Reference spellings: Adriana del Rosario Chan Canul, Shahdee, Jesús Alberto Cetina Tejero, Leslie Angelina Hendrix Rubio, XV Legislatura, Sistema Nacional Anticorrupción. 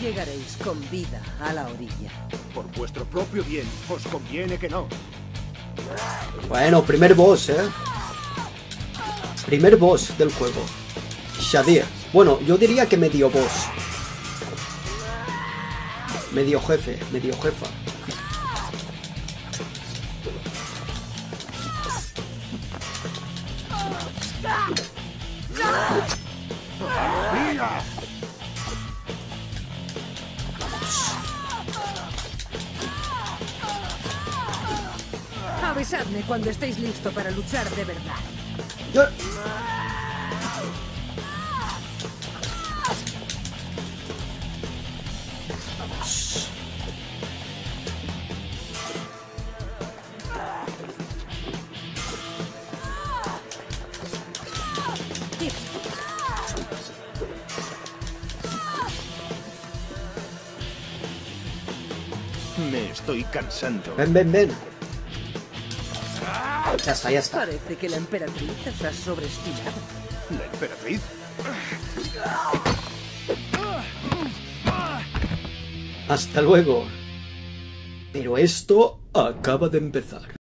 llegaréis con vida a la orilla. Por vuestro propio bien, os conviene que no. Bueno, primer boss, ¿eh? Primer boss del juego. Shahdee. Bueno, yo diría que medio boss. Medio jefe, medio jefa. Avisadme cuando estéis listo para luchar de verdad. Yo... Me estoy cansando. Ven. Ya está. Parece que la emperatriz se ha sobreestimado. ¿La emperatriz? Hasta luego. Pero esto acaba de empezar.